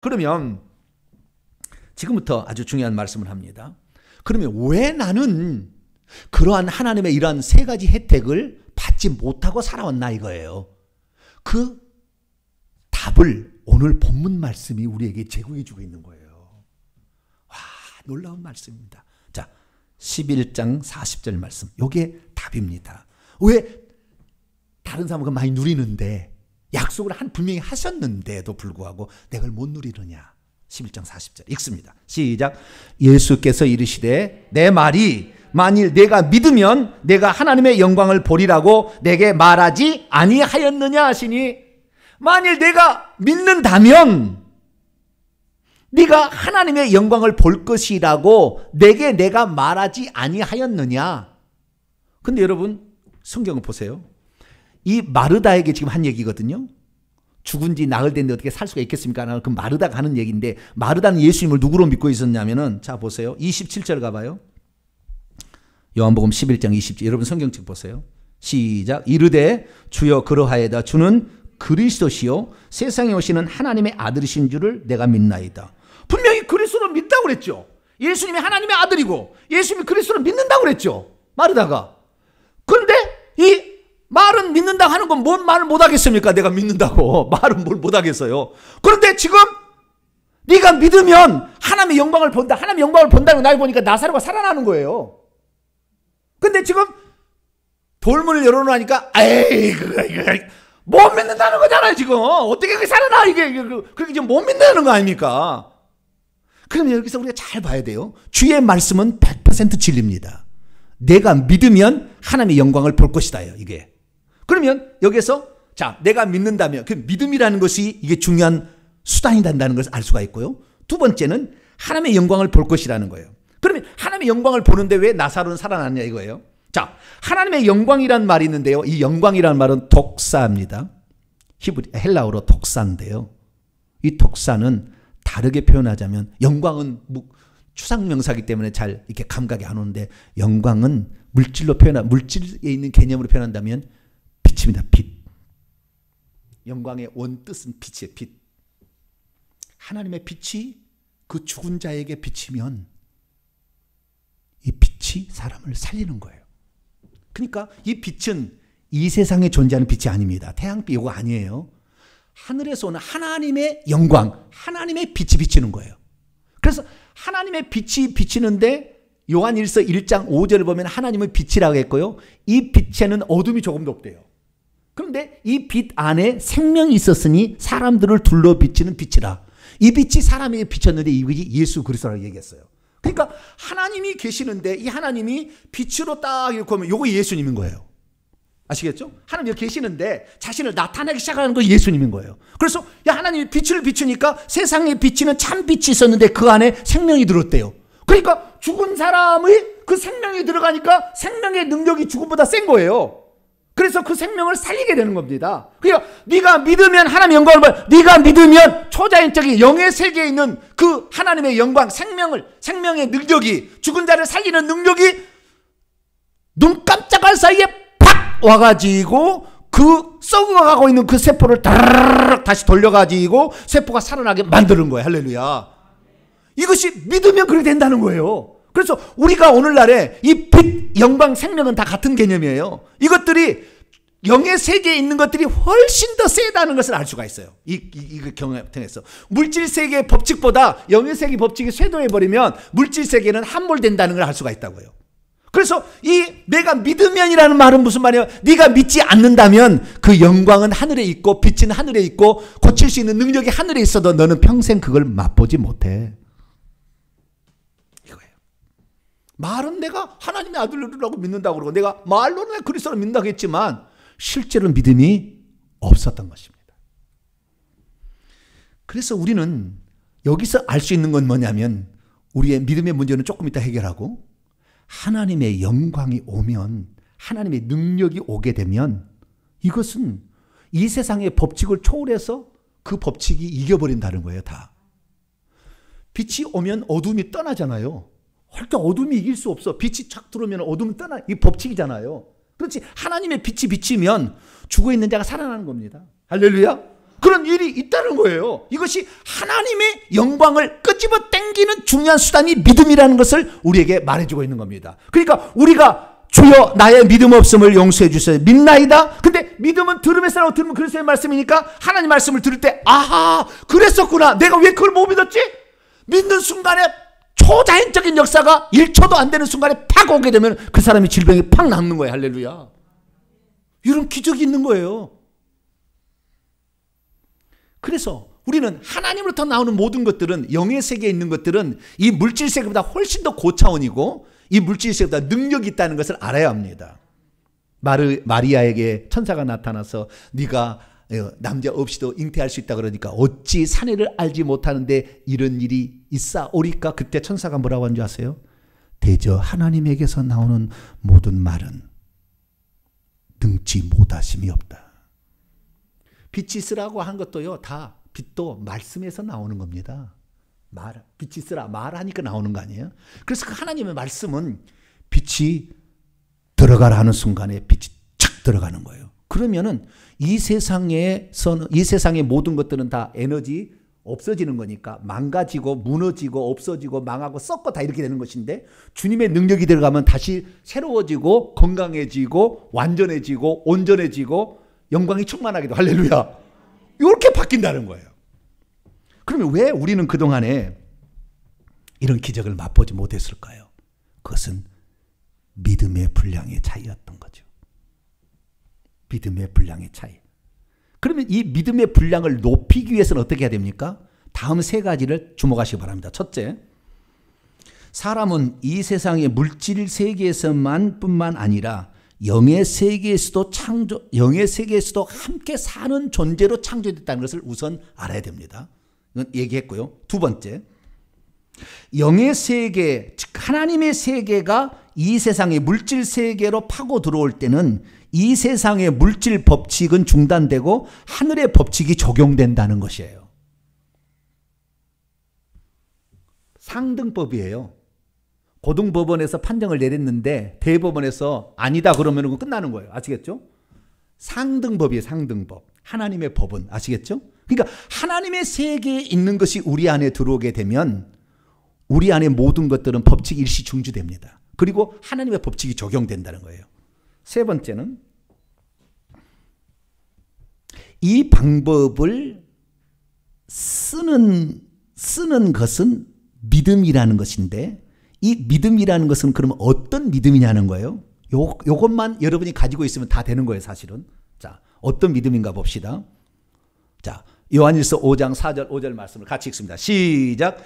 그러면 지금부터 아주 중요한 말씀을 합니다. 그러면 왜 나는 그러한 하나님의 이러한 세 가지 혜택을 받지 못하고 살아왔나 이거예요. 그 답을 오늘 본문 말씀이 우리에게 제공해 주고 있는 거예요. 와, 놀라운 말씀입니다. 자, 11장 40절 말씀. 이게 답입니다. 왜 다른 사람은 많이 누리는데 약속을 분명히 하셨는데도 불구하고 내가 못 누리느냐. 11장 40절 읽습니다. 시작. 예수께서 이르시되 내 말이 만일 내가 믿으면 내가 하나님의 영광을 보리라고 내게 말하지 아니하였느냐 하시니, 만일 내가 믿는다면 네가 하나님의 영광을 볼 것이라고 내가 말하지 아니하였느냐. 근데 여러분 성경을 보세요. 이 마르다에게 지금 한 얘기거든요. 죽은 지 나흘 됐는데 어떻게 살 수가 있겠습니까? 그 마르다가 하는 얘기인데, 마르다는 예수님을 누구로 믿고 있었냐면은, 자 보세요. 27절 가봐요. 요한복음 11장 20절. 여러분 성경책 보세요. 시작. 이르되 주여 그러하여다. 주는 그리스도시요 세상에 오시는 하나님의 아들이신 줄을 내가 믿나이다. 분명히 그리스도를 믿다고 그랬죠. 예수님이 하나님의 아들이고 예수님이 그리스도를 믿는다고 그랬죠. 마르다가. 그런데 이 말은 믿는다고 하는 건 뭔 말을 못하겠습니까? 내가 믿는다고. 말은 뭘 못하겠어요. 그런데 지금 네가 믿으면 하나님의 영광을 본다. 하나님의 영광을 본다는 날 보니까 나사로가 살아나는 거예요. 근데 지금 돌문을 열어놓으니까 에이 못 믿는다는 거잖아요. 지금 어떻게 그게 살아나. 이게 그렇게 지금 못 믿는다는 거 아닙니까? 그럼 여기서 우리가 잘 봐야 돼요. 주의 말씀은 100% 진리입니다. 내가 믿으면 하나님의 영광을 볼 것이다요. 이게. 그러면 여기서 자 내가 믿는다면 그 믿음이라는 것이 이게 중요한 수단이 된다는 것을 알 수가 있고요. 두 번째는 하나님의 영광을 볼 것이라는 거예요. 그러면 하나님의 영광을 보는데 왜 나사로는 살아났냐 이거예요. 자 하나님의 영광이란 말이 있는데요. 이 영광이란 말은 독사입니다. 헬라어로 독사인데요. 이 독사는 다르게 표현하자면 영광은 추상명사기 때문에 잘 이렇게 감각이 안 오는데 영광은 물질에 있는 개념으로 표현한다면 빛입니다. 빛. 영광의 원 뜻은 빛이에요. 빛. 하나님의 빛이 그 죽은 자에게 비치면 이 빛이 사람을 살리는 거예요. 그러니까 이 빛은 이 세상에 존재하는 빛이 아닙니다. 태양빛 이거 아니에요. 하늘에서 오는 하나님의 영광, 하나님의 빛이 비치는 거예요. 그래서 하나님의 빛이 비치는데 요한 1서 1장 5절을 보면 하나님은 빛이라고 했고요. 이 빛에는 어둠이 조금도 없대요. 그런데 이 빛 안에 생명이 있었으니 사람들을 둘러 비치는 빛이라. 이 빛이 사람에게 비쳤는데 이 빛이 예수 그리스도라고 얘기했어요. 그러니까 하나님이 계시는데 이 하나님이 빛으로 딱 이렇게 보면 요거 예수님인 거예요. 아시겠죠? 하나님 여기 계시는데 자신을 나타내기 시작하는 건 예수님인 거예요. 그래서 야 하나님이 빛을 비추니까 세상에 비치는 참 빛이 있었는데 그 안에 생명이 들었대요. 그러니까 죽은 사람의 그 생명이 들어가니까 생명의 능력이 죽음보다 센 거예요. 그래서 그 생명을 살리게 되는 겁니다. 그러니까 네가 믿으면 하나님의 영광을 봐. 네가 믿으면 초자연적인 영의 세계에 있는 그 하나님의 영광, 생명의 능력이 죽은 자를 살리는 능력이 눈 깜짝할 사이에 와가지고 그 썩어가고 있는 그 세포를 다시 돌려가지고 세포가 살아나게 만드는 거예요. 할렐루야. 이것이 믿으면 그렇게 된다는 거예요. 그래서 우리가 오늘날에 이 빛, 영광, 생명은 다 같은 개념이에요. 이것들이 영의 세계에 있는 것들이 훨씬 더 세다는 것을 알 수가 있어요. 이 경험에서 물질 세계의 법칙보다 영의 세계 법칙이 쇄도해버리면 물질 세계는 함몰된다는 걸 알 수가 있다고요. 그래서 이 내가 믿으면이라는 말은 무슨 말이에요? 네가 믿지 않는다면 그 영광은 하늘에 있고 빛은 하늘에 있고 고칠 수 있는 능력이 하늘에 있어도 너는 평생 그걸 맛보지 못해. 이거예요. 말은 내가 하나님의 아들이라고 믿는다고 그러고 내가 말로는 그리스도를 믿는다고 했지만 실제로 믿음이 없었던 것입니다. 그래서 우리는 여기서 알 수 있는 건 뭐냐면 우리의 믿음의 문제는 조금 이따 해결하고 하나님의 영광이 오면, 하나님의 능력이 오게 되면 이것은 이 세상의 법칙을 초월해서 그 법칙이 이겨버린다는 거예요, 다. 빛이 오면 어둠이 떠나잖아요. 헐떡 어둠이 이길 수 없어. 빛이 착 들어오면 어둠은 떠나. 이 법칙이잖아요. 그렇지. 하나님의 빛이 비치면 죽어 있는 자가 살아나는 겁니다. 할렐루야. 그런 일이 있다는 거예요. 이것이 하나님의 영광을 끄집어 당기는 중요한 수단이 믿음이라는 것을 우리에게 말해주고 있는 겁니다. 그러니까 우리가 주여 나의 믿음 없음을 용서해 주세요. 믿나이다. 근데 믿음은 들음의 사람으로 들으면 그런 사람의 말씀이니까 하나님 말씀을 들을 때 아하 그랬었구나. 내가 왜 그걸 못 믿었지? 믿는 순간에 초자연적인 역사가 1초도 안 되는 순간에 팍 오게 되면 그 사람이 질병이 팍 낫는 거예요. 할렐루야. 이런 기적이 있는 거예요. 그래서 우리는 하나님으로부터 나오는 모든 것들은 영의 세계에 있는 것들은 이 물질 세계보다 훨씬 더 고차원이고 이 물질 세계보다 능력이 있다는 것을 알아야 합니다. 마리아에게 천사가 나타나서 네가 남자 없이도 잉태할 수 있다 그러니까 어찌 사내를 알지 못하는데 이런 일이 있사오리까? 그때 천사가 뭐라고 한 줄 아세요? 대저 하나님에게서 나오는 모든 말은 능치 못하심이 없다. 빛이 쓰라고 한 것도요, 다 빛도 말씀에서 나오는 겁니다. 빛이 쓰라 말하니까 나오는 거 아니에요? 그래서 그 하나님의 말씀은 빛이 들어가라 하는 순간에 빛이 착 들어가는 거예요. 그러면은 이 세상의 모든 것들은 다 에너지 없어지는 거니까 망가지고 무너지고 없어지고 망하고 썩고 다 이렇게 되는 것인데 주님의 능력이 들어가면 다시 새로워지고 건강해지고 완전해지고 온전해지고 영광이 충만하기도. 할렐루야. 이렇게 바뀐다는 거예요. 그러면 왜 우리는 그동안에 이런 기적을 맛보지 못했을까요? 그것은 믿음의 분량의 차이였던 거죠. 믿음의 분량의 차이. 그러면 이 믿음의 분량을 높이기 위해서는 어떻게 해야 됩니까? 다음 세 가지를 주목하시기 바랍니다. 첫째, 사람은 이 세상의 물질 세계에서만 뿐만 아니라 영의 세계에서도 함께 사는 존재로 창조됐다는 것을 우선 알아야 됩니다. 이건 얘기했고요. 두 번째, 영의 세계, 즉 하나님의 세계가 이 세상의 물질 세계로 파고 들어올 때는 이 세상의 물질 법칙은 중단되고 하늘의 법칙이 적용된다는 것이에요. 상등법이에요. 고등법원에서 판정을 내렸는데 대법원에서 아니다 그러면 끝나는 거예요. 아시겠죠? 상등법이에요. 상등법. 하나님의 법은. 아시겠죠? 그러니까 하나님의 세계에 있는 것이 우리 안에 들어오게 되면 우리 안에 모든 것들은 법칙이 일시중지됩니다. 그리고 하나님의 법칙이 적용된다는 거예요. 세 번째는 이 방법을 쓰는 것은 믿음이라는 것인데 이 믿음이라는 것은 그러면 어떤 믿음이냐는 거예요. 요것만 여러분이 가지고 있으면 다 되는 거예요, 사실은. 자, 어떤 믿음인가 봅시다. 자, 요한일서 5장 4절 5절 말씀을 같이 읽습니다. 시작.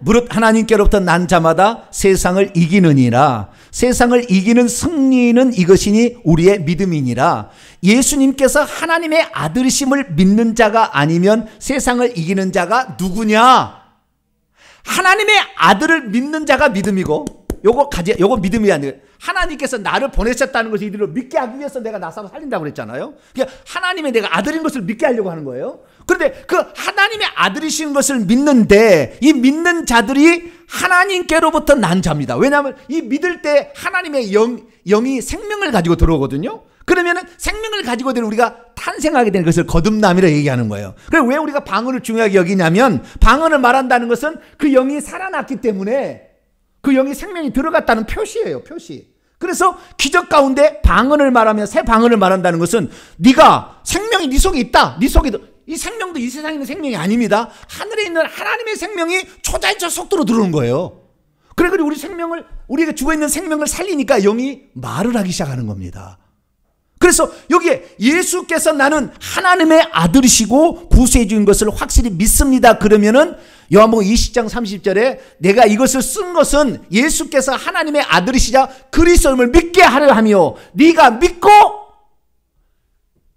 무릇 하나님께로부터 난 자마다 세상을 이기느니라. 세상을 이기는 승리는 이것이니 우리의 믿음이니라. 예수님께서 하나님의 아들이심을 믿는 자가 아니면 세상을 이기는 자가 누구냐? 하나님의 아들을 믿는 자가 믿음이고, 요거 믿음이 아니라 하나님께서 나를 보내셨다는 것을 이들로 믿게 하기 위해서 내가 나 사람 살린다고 그랬잖아요. 그러니까 하나님의 내가 아들인 것을 믿게 하려고 하는 거예요. 그런데 그 하나님의 아들이신 것을 믿는데 이 믿는 자들이 하나님께로부터 난 자입니다. 왜냐하면 이 믿을 때 하나님의 영이 생명을 가지고 들어오거든요. 그러면은 생명을 가지고 된 우리가 탄생하게 되는 것을 거듭남이라 얘기하는 거예요. 그럼 왜 우리가 방언을 중요하게 여기냐면 방언을 말한다는 것은 그 영이 살아났기 때문에 그 영이 생명이 들어갔다는 표시예요. 표시. 그래서 기적 가운데 방언을 말하면 새 방언을 말한다는 것은 네가 생명이 네 속에 있다. 네 속에 이 생명도 이 세상에 있는 생명이 아닙니다. 하늘에 있는 하나님의 생명이 초자연적 속도로 들어오는 거예요. 그리고 우리 생명을 우리에게 주고 있는 생명을 살리니까 영이 말을 하기 시작하는 겁니다. 그래서 여기에 예수께서 나는 하나님의 아들이시고 구세해 주인 것을 확실히 믿습니다. 그러면은 요한복음 20장 30절에 내가 이것을 쓴 것은 예수께서 하나님의 아들이시자 그리스도임을 믿게 하려 하며 네가 믿고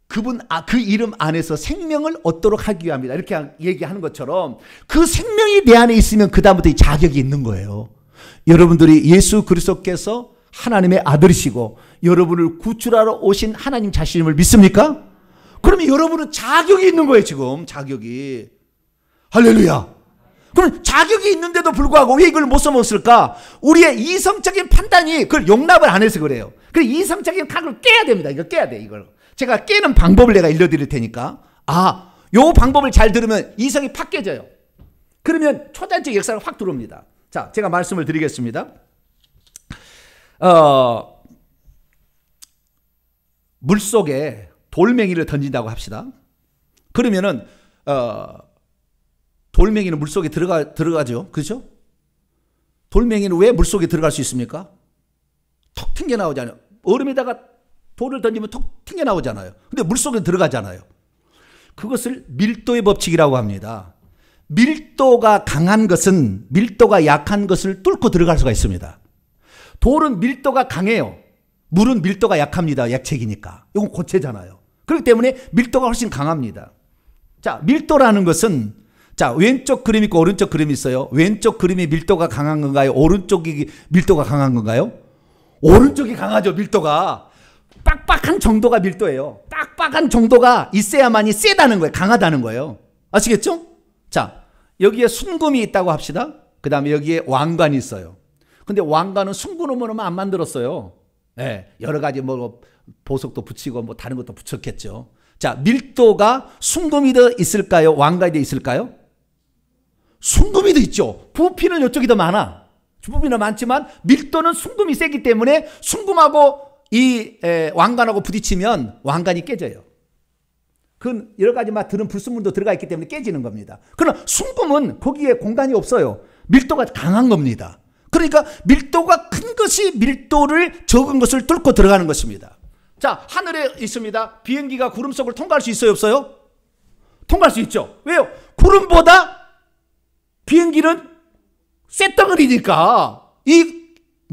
그 이름 안에서 생명을 얻도록 하기 위함이다. 이렇게 얘기하는 것처럼 그 생명이 내 안에 있으면 그 다음부터 이 자격이 있는 거예요. 여러분들이 예수 그리스도께서 하나님의 아들이시고 여러분을 구출하러 오신 하나님 자신임을 믿습니까? 그러면 여러분은 자격이 있는 거예요, 지금. 자격이. 할렐루야. 그럼 자격이 있는데도 불구하고 왜 이걸 못 써먹었을까? 우리의 이성적인 판단이 그걸 용납을 안 해서 그래요. 그래서 이성적인 각을 깨야 됩니다. 이거 깨야 돼, 이걸. 제가 깨는 방법을 내가 알려드릴 테니까. 아, 요 방법을 잘 들으면 이성이 팍 깨져요. 그러면 초자연적 역사가 확 들어옵니다. 자, 제가 말씀을 드리겠습니다. 물속에 돌멩이를 던진다고 합시다. 그러면은 돌멩이는 물속에 들어가죠. 그죠? 돌멩이는 왜 물속에 들어갈 수 있습니까? 턱 튕겨 나오잖아요. 얼음에다가 돌을 던지면 턱 튕겨 나오잖아요. 근데 물속에 들어가잖아요. 그것을 밀도의 법칙이라고 합니다. 밀도가 강한 것은 밀도가 약한 것을 뚫고 들어갈 수가 있습니다. 돌은 밀도가 강해요. 물은 밀도가 약합니다. 액체이니까. 이건 고체잖아요. 그렇기 때문에 밀도가 훨씬 강합니다. 자, 밀도라는 것은, 자, 왼쪽 그림이 있고 오른쪽 그림이 있어요. 왼쪽 그림이 밀도가 강한 건가요? 오른쪽이 밀도가 강한 건가요? 오른쪽이 강하죠, 밀도가. 빡빡한 정도가 밀도예요. 빡빡한 정도가 있어야만이 세다는 거예요. 강하다는 거예요. 아시겠죠? 자, 여기에 순금이 있다고 합시다. 그 다음에 여기에 왕관이 있어요. 근데 왕관은 순금으로만 안 만들었어요. 네, 여러 가지 뭐 보석도 붙이고 뭐 다른 것도 붙였겠죠. 자, 밀도가 순금이 더 있을까요? 왕관이 더 있을까요? 순금이 더 있죠. 부피는 이쪽이 더 많아. 부피는 많지만 밀도는 순금이 세기 때문에 순금하고 이 왕관하고 부딪히면 왕관이 깨져요. 그건 여러 가지 막 들은 불순물도 들어가 있기 때문에 깨지는 겁니다. 그러나 순금은 거기에 공간이 없어요. 밀도가 강한 겁니다. 그러니까 밀도가 큰 것이 밀도를 적은 것을 뚫고 들어가는 것입니다. 자, 하늘에 있습니다. 비행기가 구름 속을 통과할 수 있어요, 없어요? 통과할 수 있죠. 왜요? 구름보다 비행기는 쇳덩어리니까 이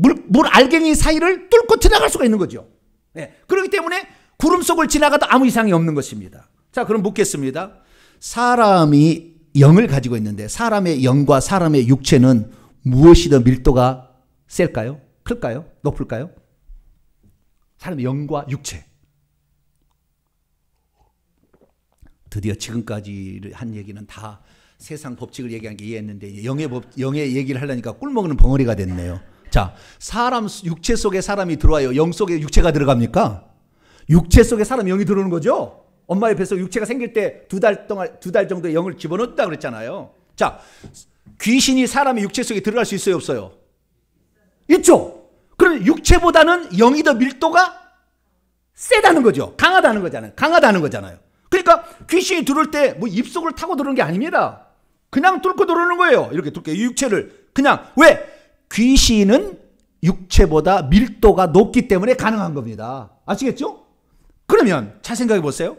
물 알갱이 사이를 뚫고 지나갈 수가 있는 거죠. 네. 그렇기 때문에 구름 속을 지나가도 아무 이상이 없는 것입니다. 자, 그럼 묻겠습니다. 사람이 영을 가지고 있는데 사람의 영과 사람의 육체는 무엇이 더 밀도가 셀까요? 클까요? 높을까요? 사람의 영과 육체. 드디어 지금까지 한 얘기는 다 세상 법칙을 얘기한 게 이해했는데 영의 얘기를 하려니까 꿀먹는 벙어리가 됐네요. 자, 사람 육체 속에 사람이 들어와요. 영 속에 육체가 들어갑니까? 육체 속에 사람 영이 들어오는 거죠? 엄마의 뱃속 육체가 생길 때 두 달 정도의 영을 집어넣었다 그랬잖아요. 자, 귀신이 사람의 육체 속에 들어갈 수 있어요, 없어요? 있죠. 그럼 육체보다는 영이 더 밀도가 세다는 거죠. 강하다는 거잖아요. 강하다는 거잖아요. 그러니까 귀신이 들어올 때 뭐 입속을 타고 들어오는 게 아닙니다. 그냥 뚫고 들어오는 거예요. 이렇게 뚫고 육체를 그냥. 왜? 귀신은 육체보다 밀도가 높기 때문에 가능한 겁니다. 아시겠죠? 그러면 잘 생각해 보세요.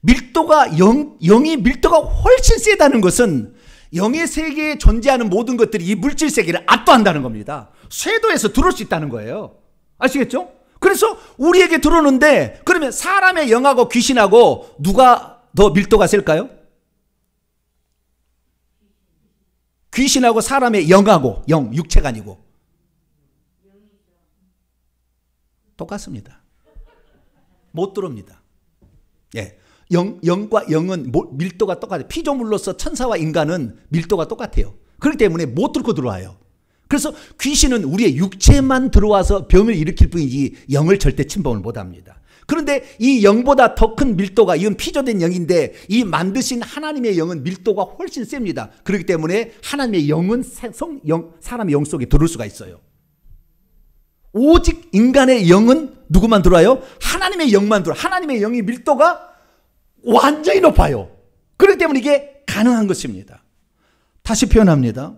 밀도가 영이 밀도가 훨씬 세다는 것은 영의 세계에 존재하는 모든 것들이 이 물질 세계를 압도한다는 겁니다. 쇄도해서 들어올 수 있다는 거예요. 아시겠죠? 그래서 우리에게 들어오는데 그러면 사람의 영하고 귀신하고 누가 더 밀도가 셀까요? 귀신하고 사람의 영하고 육체가 아니고 똑같습니다. 못 들어옵니다. 예. 영과 영은 밀도가 똑같아요. 피조물로서 천사와 인간은 밀도가 똑같아요. 그렇기 때문에 못 뚫고 들어와요. 그래서 귀신은 우리의 육체만 들어와서 병을 일으킬 뿐이지 영을 절대 침범을 못합니다. 그런데 이 영보다 더 큰 밀도가, 이건 피조된 영인데 이 만드신 하나님의 영은 밀도가 훨씬 셉니다. 그렇기 때문에 하나님의 영은 사람의 영 속에 들어올 수가 있어요. 오직 인간의 영은 누구만 들어와요? 하나님의 영만 들어와요. 하나님의 영이 밀도가 완전히 높아요. 그렇기 때문에 이게 가능한 것입니다. 다시 표현합니다.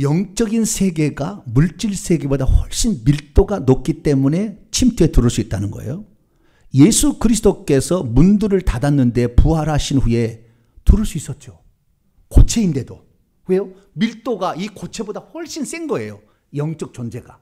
영적인 세계가 물질 세계보다 훨씬 밀도가 높기 때문에 침투에 들어올 수 있다는 거예요. 예수 그리스도께서 문들을 닫았는데 부활하신 후에 들어올 수 있었죠. 고체인데도. 왜요? 밀도가 이 고체보다 훨씬 센 거예요. 영적 존재가.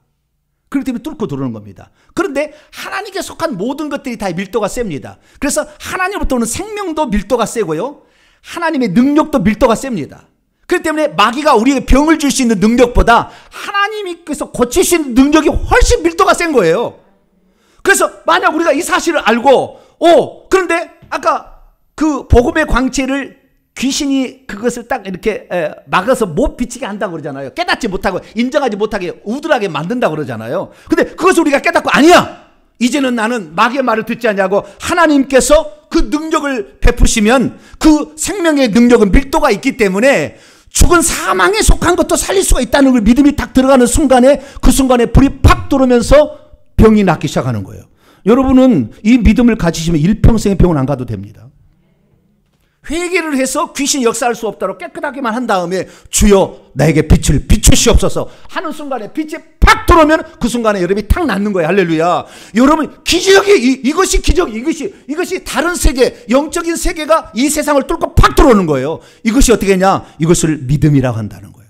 그렇기 때문에 뚫고 들어오는 겁니다. 그런데 하나님께 속한 모든 것들이 다 밀도가 셉니다. 그래서 하나님으로부터 오는 생명도 밀도가 세고요. 하나님의 능력도 밀도가 셉니다. 그렇기 때문에 마귀가 우리에게 병을 줄 수 있는 능력보다 하나님께서 고칠 수 있는 능력이 훨씬 밀도가 센 거예요. 그래서 만약 우리가 이 사실을 알고 그런데 아까 그 복음의 광채를 귀신이 그것을 딱 이렇게 막아서 못 비치게 한다고 그러잖아요. 깨닫지 못하고 인정하지 못하게 우둔하게 만든다고 그러잖아요. 근데 그것을 우리가 깨닫고 아니야! 이제는 나는 마귀의 말을 듣지 않냐고 하나님께서 그 능력을 베푸시면 그 생명의 능력은 밀도가 있기 때문에 죽은 사망에 속한 것도 살릴 수가 있다는 걸 믿음이 딱 들어가는 순간에 그 순간에 불이 팍 들어오면서 병이 낫기 시작하는 거예요. 여러분은 이 믿음을 가지시면 일평생에 병원 안 가도 됩니다. 회개를 해서 귀신이 역사할 수 없도록 깨끗하게만 한 다음에 주여 나에게 빛을 비추시옵소서 하는 순간에 빛이 팍 들어오면 그 순간에 여러분이 탁 낫는 거예요. 할렐루야. 여러분 기적이 이것이 기적 이것이 다른 세계 영적인 세계가 이 세상을 뚫고 팍 들어오는 거예요. 이것이 어떻게 하냐? 이것을 믿음이라고 한다는 거예요.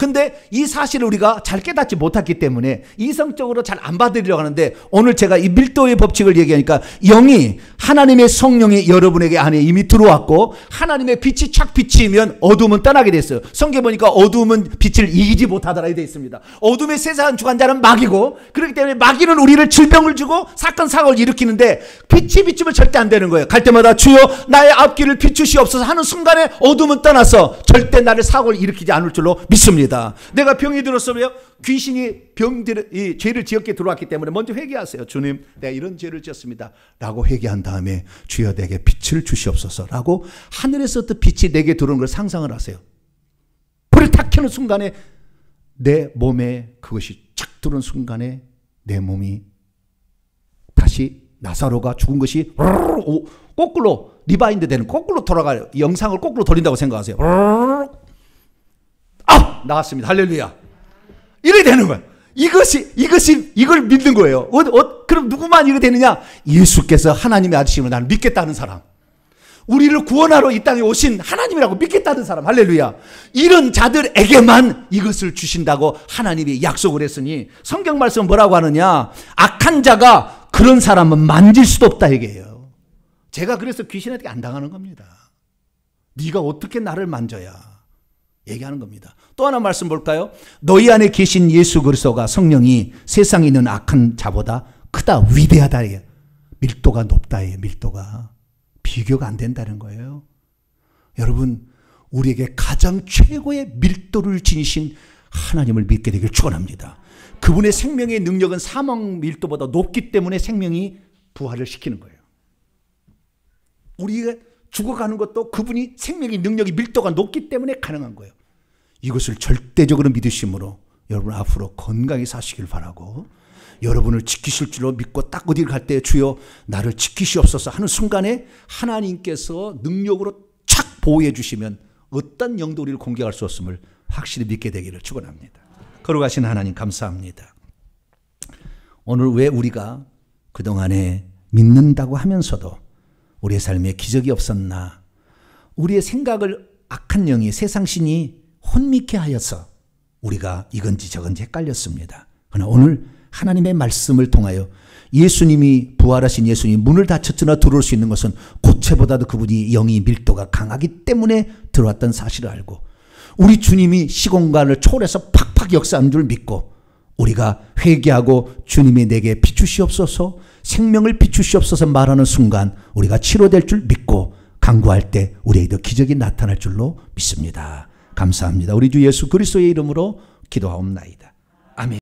근데 이 사실을 우리가 잘 깨닫지 못했기 때문에 이성적으로 잘 안 받으려고 하는데 오늘 제가 이 밀도의 법칙을 얘기하니까 영이 하나님의 성령이 여러분에게 안에 이미 들어왔고 하나님의 빛이 착 비치면 어둠은 떠나게 됐어요. 성경에 보니까 어둠은 빛을 이기지 못하더라 되어 있습니다. 어둠의 세상 주관자는 마귀고 그렇기 때문에 마귀는 우리를 질병을 주고 사건 사고를 일으키는데 빛이 비추면 절대 안 되는 거예요. 갈 때마다 주여 나의 앞길을 비추시옵소서 하는 순간에 어둠은 떠나서 절대 나를 사고를 일으키지 않을 줄로 믿습니다. 내가 병이 들었으며 귀신이 이 죄를 지었기에 들어왔기 때문에 먼저 회개하세요. 주님 내가 이런 죄를 지었습니다 라고 회개한 다음에 주여 내게 빛을 주시옵소서 라고 하늘에서부터 빛이 내게 들어오는 걸 상상을 하세요. 불을 탁 켜는 순간에 내 몸에 그것이 착 들어오는 순간에 내 몸이 다시 나사로가 죽은 것이 거꾸로 리바인드 되는 거꾸로 돌아가요. 영상을 거꾸로 돌린다고 생각하세요. 아! 나왔습니다. 할렐루야. 이래 되는 거야. 이걸 믿는 거예요. 그럼 누구만 이래 되느냐? 예수께서 하나님의 아들이심을 나는 믿겠다는 사람. 우리를 구원하러 이 땅에 오신 하나님이라고 믿겠다는 사람. 할렐루야. 이런 자들에게만 이것을 주신다고 하나님이 약속을 했으니 성경 말씀 뭐라고 하느냐? 악한 자가 그런 사람은 만질 수도 없다 얘기해요. 제가 그래서 귀신한테 안 당하는 겁니다. 네가 어떻게 나를 만져야? 얘기하는 겁니다. 또 하나 말씀 볼까요? 너희 안에 계신 예수 그리스도가 성령이 세상에 있는 악한 자보다 크다 위대하다. 밀도가 높다. 밀도가 비교가 안 된다는 거예요. 여러분 우리에게 가장 최고의 밀도를 지니신 하나님을 믿게 되길 축원합니다. 그분의 생명의 능력은 사망 밀도보다 높기 때문에 생명이 부활을 시키는 거예요. 우리가 죽어가는 것도 그분이 생명의 능력이 밀도가 높기 때문에 가능한 거예요. 이것을 절대적으로 믿으심으로 여러분 앞으로 건강히 사시길 바라고 여러분을 지키실 줄로 믿고 딱 어디를 갈 때 주여 나를 지키시옵소서 하는 순간에 하나님께서 능력으로 착 보호해 주시면 어떤 영도 우리를 공격할 수 없음을 확실히 믿게 되기를 축원합니다. 걸어가신 하나님 감사합니다. 오늘 왜 우리가 그동안에 믿는다고 하면서도 우리의 삶에 기적이 없었나? 우리의 생각을 악한 영이 세상신이 혼미케 하여서 우리가 이건지 저건지 헷갈렸습니다. 그러나 오늘 하나님의 말씀을 통하여 예수님이 부활하신 예수님이 문을 닫혔으나 들어올 수 있는 것은 고체보다도 그분이 영이 밀도가 강하기 때문에 들어왔던 사실을 알고 우리 주님이 시공간을 초월해서 팍팍 역사하는 줄 믿고 우리가 회개하고 주님이 내게 비추시옵소서 생명을 비추시옵소서 말하는 순간 우리가 치료될 줄 믿고 간구할 때 우리에게도 기적이 나타날 줄로 믿습니다. 감사합니다. 우리 주 예수 그리스도의 이름으로 기도하옵나이다. 아멘.